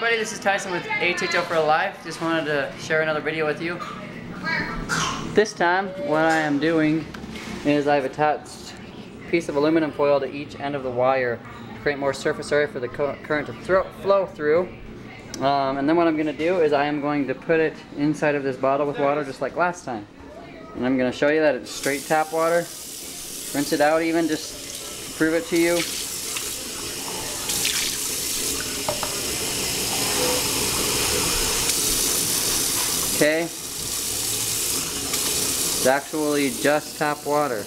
everybody, this is Tyson with HHO for Life. Just wanted to share another video with you. This time what I am doing is I've attached a piece of aluminum foil to each end of the wire to create more surface area for the current to flow through. And then what I'm going to do is I am going to put it inside of this bottle with water just like last time. And I'm going to show you that it's straight tap water. Rinse it out even just to prove it to you. Okay, it's actually just tap water.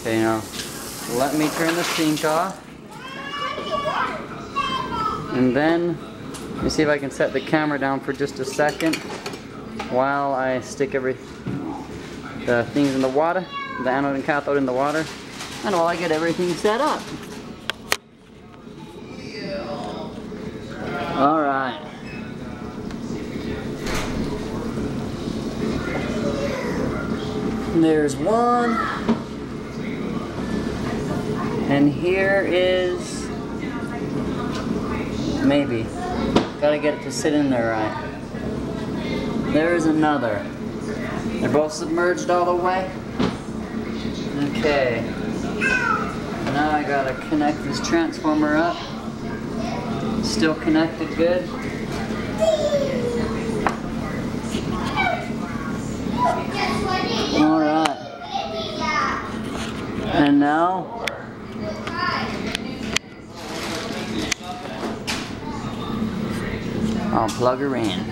Okay, now let me turn the sink off, and then let me see if I can set the camera down for just a second while I stick the things in the water, the anode and cathode in the water, and while I get everything set up. All right. There's one, and here is, maybe, gotta get it to sit in there right. There's another. They're both submerged all the way. Okay, now I gotta connect this transformer up. Still connected good. And now, I'll plug her in.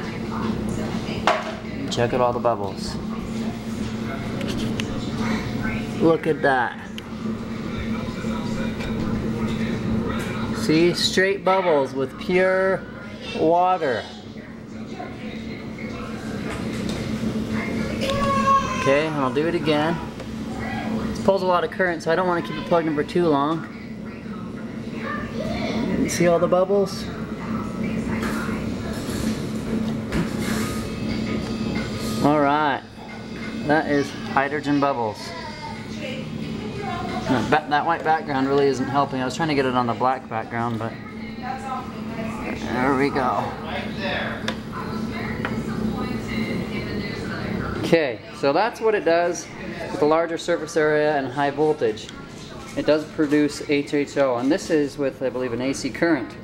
Check out all the bubbles. Look at that. See, straight bubbles with pure water. Okay, I'll do it again. Pulls a lot of current, so I don't want to keep it plugged in for too long. You see all the bubbles? Alright, that is hydrogen bubbles. That white background really isn't helping. I was trying to get it on the black background, but there we go. Okay, so that's what it does. With a larger surface area and high voltage, it does produce HHO, and this is with, I believe, an AC current.